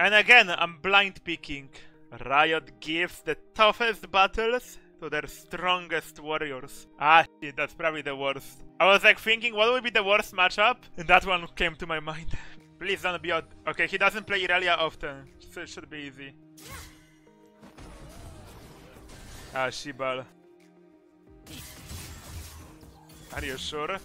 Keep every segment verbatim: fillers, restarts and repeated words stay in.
And again, I'm blind picking. Riot gives the toughest battles to their strongest warriors. Ah shit, that's probably the worst. I was like thinking what would be the worst matchup, and that one came to my mind. Please don't be out. Okay, he doesn't play Irelia often, so it should be easy. Ah, Shibal. Are you sure?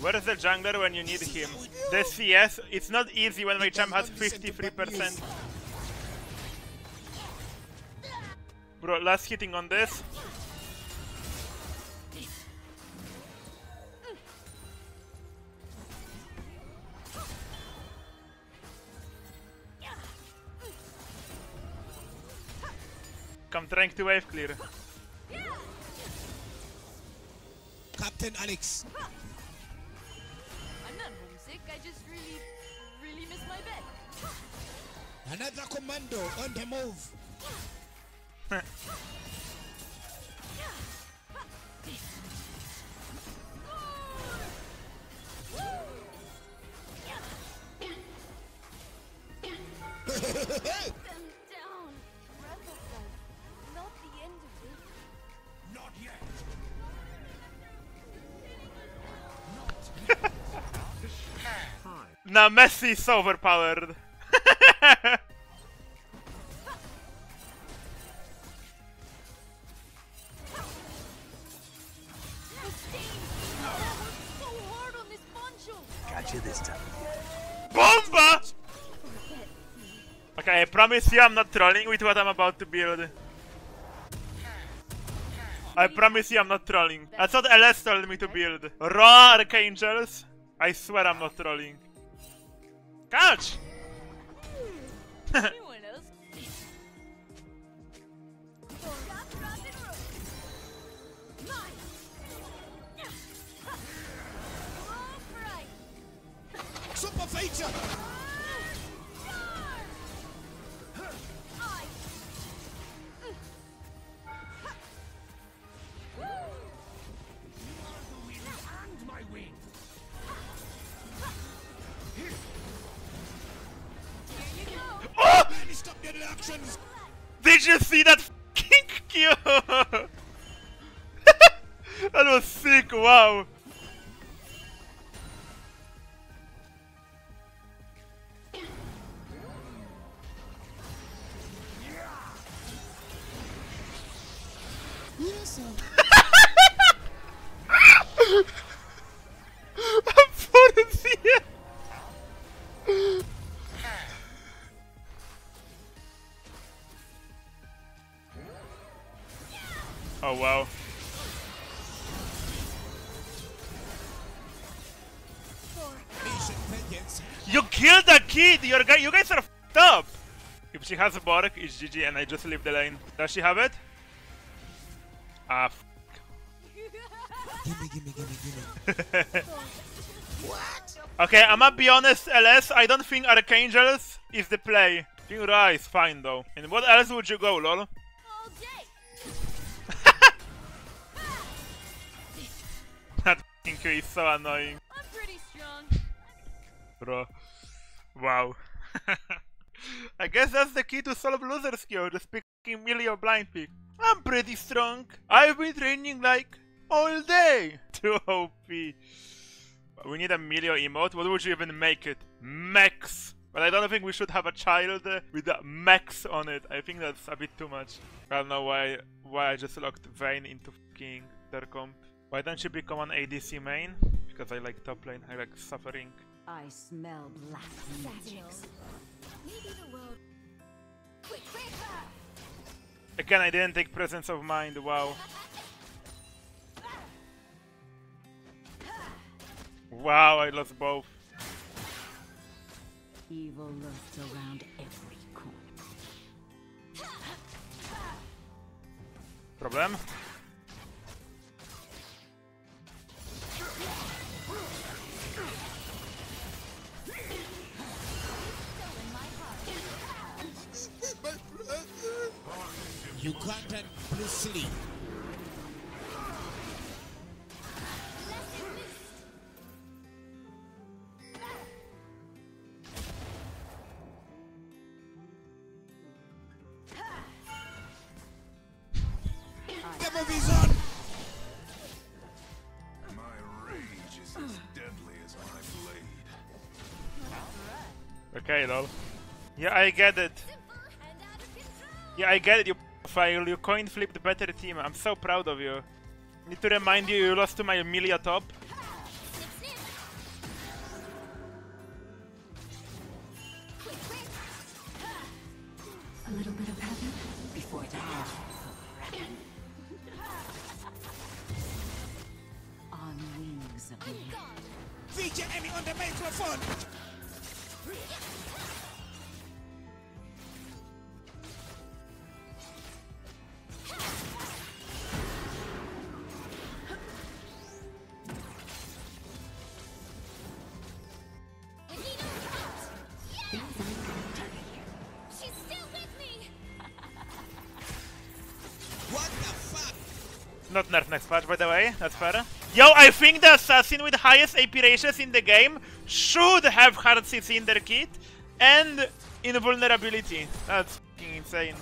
Where is the jungler when you need him? The C S, it's not easy when my champ has fifty-three percent. Bro, last hitting on this. Come, trying to wave clear. Captain Alex. I just really, really miss my bed. Another commando on the move. Not yet. Now Messi is overpowered. Got you this time. Bomba! Okay, I promise you I'm not trolling with what I'm about to build. I promise you I'm not trolling. That's what L S told me to build. Raw Archangels. I swear I'm not trolling. Catch! Super feature! Did you see that f***ing Q? That was sick, wow! Oh wow. You killed a kid! Your guy, you guys are f***ed up! If she has a Borg, it's G G and I just leave the lane. Does she have it? Ah f***. Gimme, gimme, gimme, gimme. What? Okay, I'ma be honest, L S, I don't think Archangels is the play. I think Ra is fine though. And what else would you go, lol? He's so annoying. I'm pretty strong. Bro. Wow. I guess that's the key to solve loser skill, just picking Melio blind pick. I'm pretty strong. I've been training like all day. Too O P. We need a Melio emote. What would you even make it? Max. But I don't think we should have a child with a max on it. I think that's a bit too much. I don't know why why I just locked Vayne into fucking Tercomp. Why don't you become an A D C main? Because I like top lane, I like suffering. I smell black magic. Again, I didn't take presence of mind, wow. Wow, I lost both. Evil lurks around every corner. Problem? You contact Blue City. Okay, lol. Yeah, I get it. Yeah, I get it, you file. You coin flip the better team. I'm so proud of you. Need to remind you, you lost to my Amelia top. A little bit of heaven before the hell. On wings of the feature enemy on the microphone. Not nerf next patch, by the way, that's fair. Yo, I think the assassin with highest A P ratios in the game should have hard C C in their kit and invulnerability. That's f***ing insane.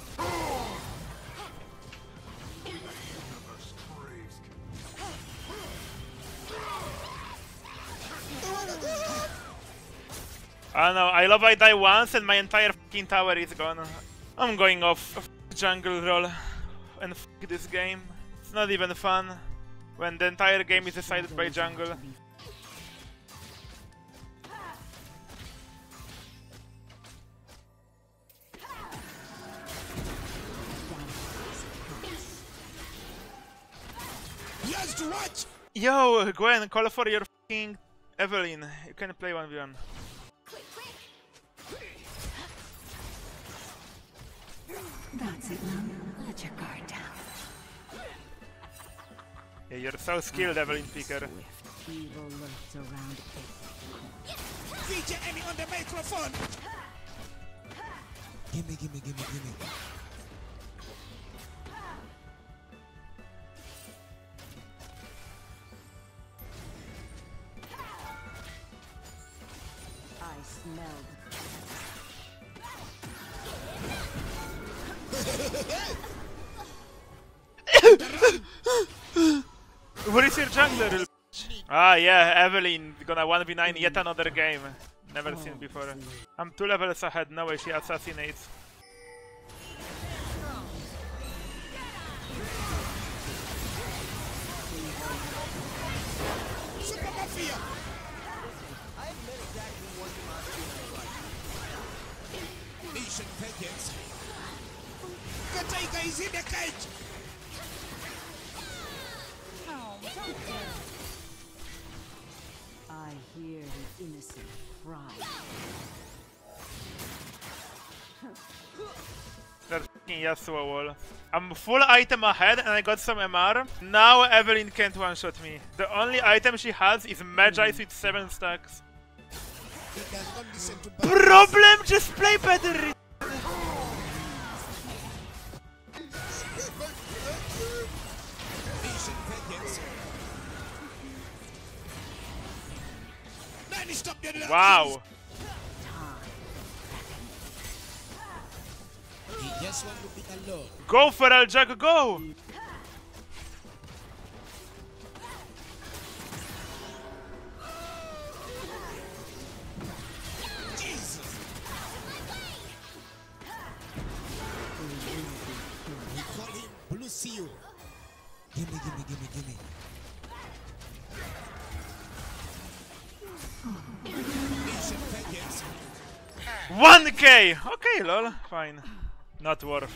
I know, I love I die once and my entire f***ing tower is gone. I'm going off f jungle roll and f*** this game. It's not even fun when the entire game is decided by jungle. Yes, to watch. Yo, Gwen, call for your f***ing Evelynn. You can play one v one. That's it, now. Let your guard down. Yeah, you're so skilled, Evelynn Picker. Evil lurks around everything. Feature enemy on the microphone! Gimme, gimme, gimme, gimme. I smelled. Where is your jungler? Ah yeah, Evelynn gonna one v nine yet another game. Never seen before. I'm two levels ahead, no way she assassinates. Is in the cage! I hear the innocent cry. That f***ing Yasuo wall. I'm full item ahead and I got some M R. Now Evelynn can't one-shot me. The only item she has is Magi with seven stacks. Problem, just play better! Wow! Go for Eljak, go! Jesus! We call him Blue Seal. Gimme, gimme, gimme, gimme. one K! Okay, lol, fine. Not worth.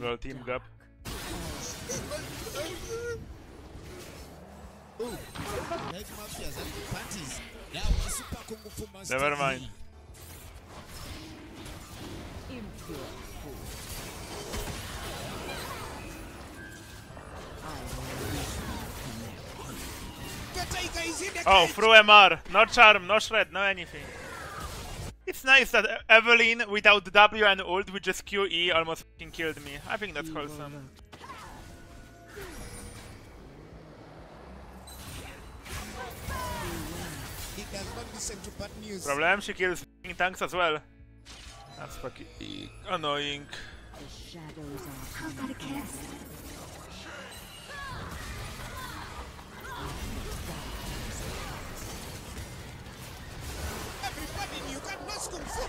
Well, team up. Never mind. Oh, through M R. No charm, no shred, no anything. It's nice that Evelynn without the W and ult with just Q E almost f***ing killed me. I think that's wholesome. Problem, she kills f***ing tanks as well. That's fucking annoying. I've got a kiss. Everybody, you got lost control.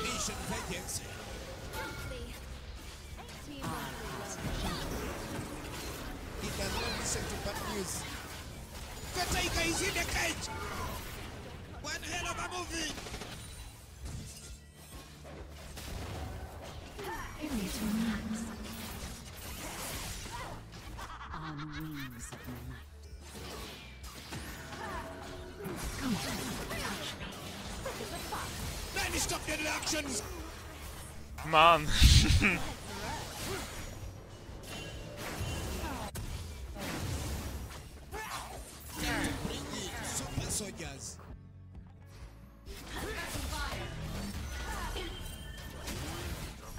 Nation vacancy. He does not listen to bad news. Kataika is in the cage. One hell of a movie. Man.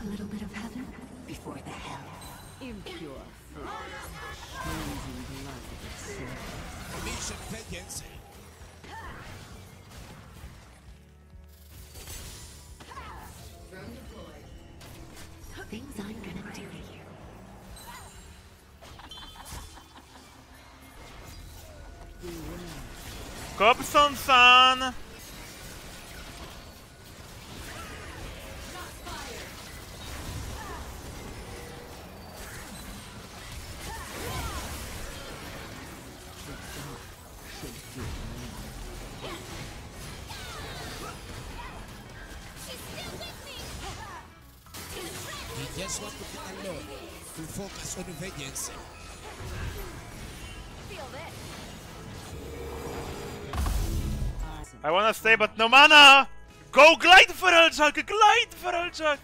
A little bit of heaven before the hell. Impure blood. Mission vacancy. Things I'm gonna do to you. Cobson San! Focus on the vengeance. I wanna stay, but no mana! Go glide for Eljak! Glide for Eljak!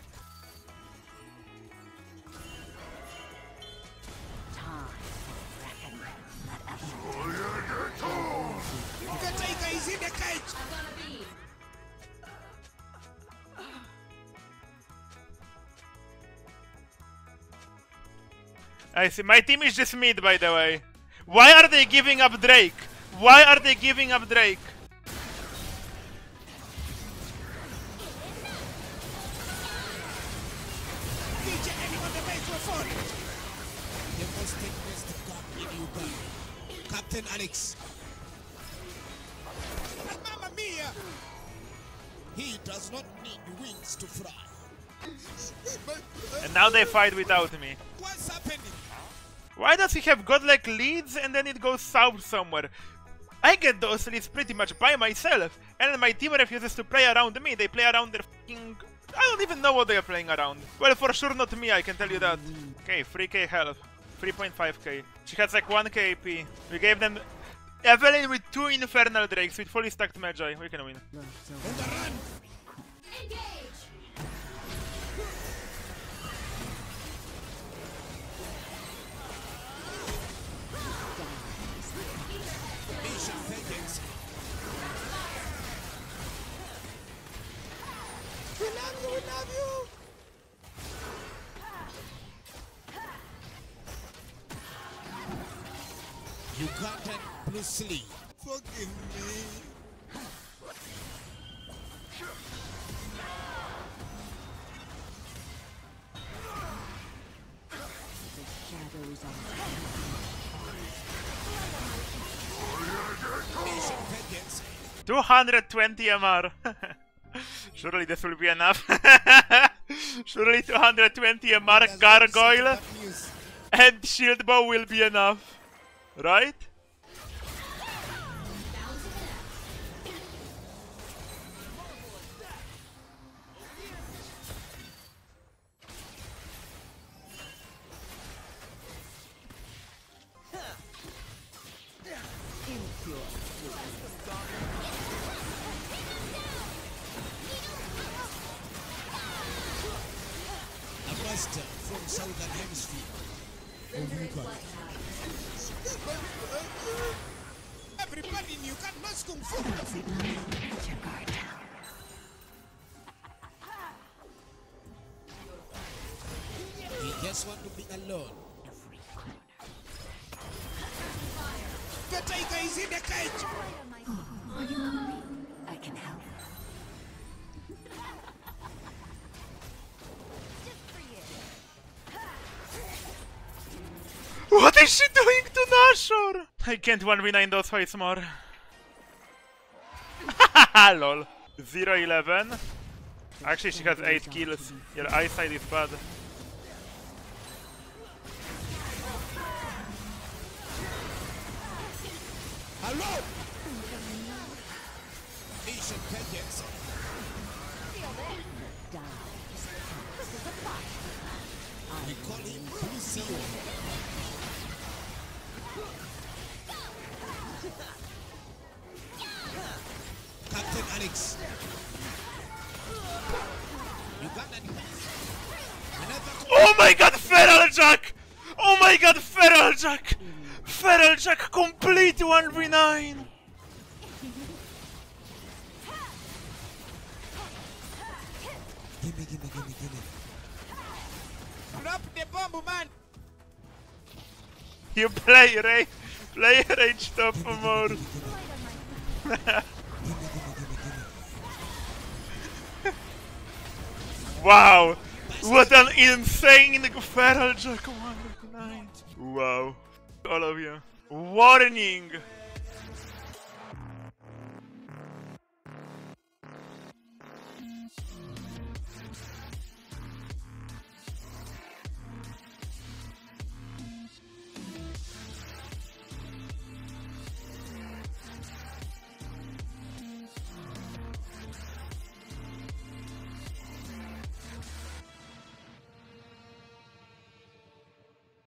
I see. My team is just mid, by the way. Why are they giving up Drake? Why are they giving up Drake? Captain Alex. Mamma mia! He does not need wings to fly. And now they fight without me. What's happening? Why does he have godlike leads and then it goes south somewhere? I get those leads pretty much by myself, and my team refuses to play around me. They play around their fucking... I don't even know what they are playing around. Well, for sure not me, I can tell you that. Okay, three K health. three point five K. She has like one K A P. We gave them... Evelynn with two Infernal Drakes with fully stacked Magi. We can win. You got that Bruce Lee. Forgive me. The shadows are two hundred twenty M R. Surely this will be enough. Surely two hundred twenty M R Gargoyle and Shield Bow will be enough. Right? A blaster from Southern Hemisphere. Oh, everybody in Yukon must come forward. He just wants to be alone. The tiger is in the cage! Oh, are you hungry? I can help. What is she doing to Nashor? I can't one v nine those fights more. Lol. zero eleven. Actually, she has eight kills. Your eyesight is bad. Hello! Asian Kenyans! Feel that? Die. This is a fight. We call him Lucio. Captain Alex. You got that? Oh my god, Feral Jack! Oh my god, Feral Jack! Feral Jack complete one v nine! Gimme, gimme, gimme, gimme. Drop the bomb, man! You play Ray, play Rage Top for more. Gimme, gimme, gimme. Wow! What an insane Feral Jack one v nine! Wow! All of you. Warning!